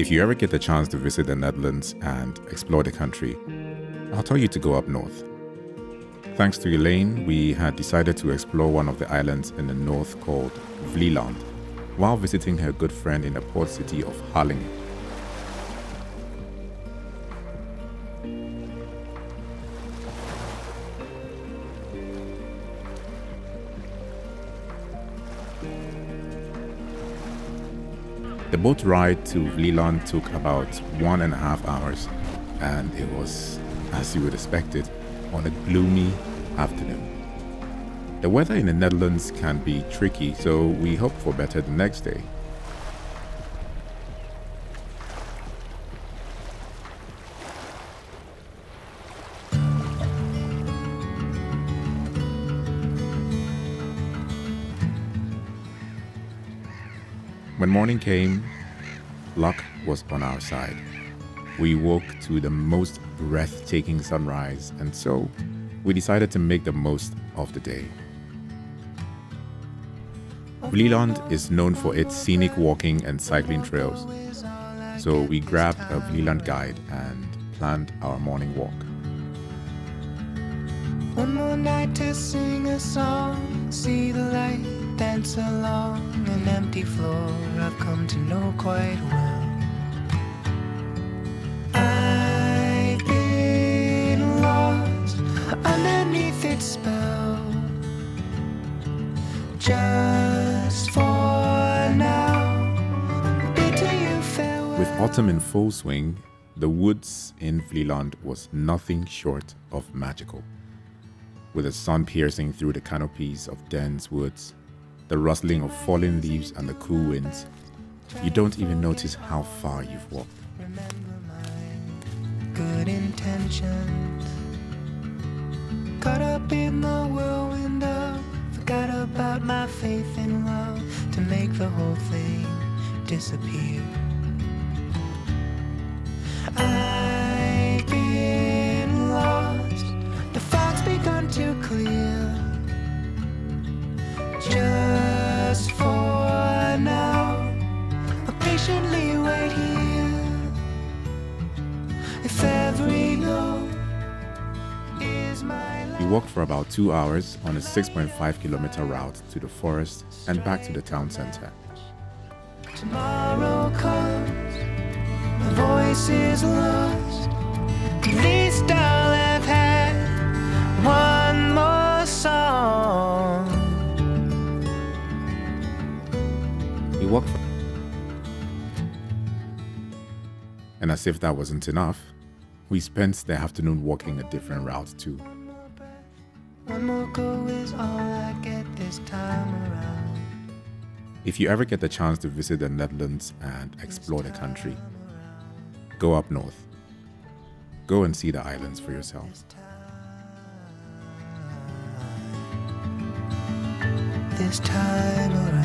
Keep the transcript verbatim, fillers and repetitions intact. If you ever get the chance to visit the Netherlands and explore the country, I'll tell you to go up north. Thanks to Elaine, we had decided to explore one of the islands in the north called Vlieland, while visiting her good friend in the port city of Harlingen. The boat ride to Vlieland took about one and a half hours, and it was, as you would expect it, on a gloomy afternoon. The weather in the Netherlands can be tricky, so we hope for better the next day. When morning came, luck was on our side. We woke to the most breathtaking sunrise, and so we decided to make the most of the day. Vlieland is known for its scenic walking and cycling trails, so we grabbed a Vlieland guide and planned our morning walk. One more night to sing a song, see the light, dance along an empty floor I've come to know quite well. Spell just for now. You farewell. With autumn in full swing, the woods in Vlieland was nothing short of magical. With the sun piercing through the canopies of dense woods, the rustling of falling leaves and the cool winds, you don't even notice how far you've walked. Remember my good intentions. Caught up in the whirlwind of, forgot about my faith in love to make the whole thing disappear. I've been lost, the fog's begun to clear. Just for now, I'll patiently wait here. If every note is my. We walked for about two hours on a six point five kilometer route to the forest and back to the town center. Tomorrow comes, the voice is lost. At least I'll have had one more song. We walked, and as if that wasn't enough, we spent the afternoon walking a different route too. One more go is all I get this time around. If you ever get the chance to visit the Netherlands and explore the country, go up north. Go and see the islands for yourself. This time around.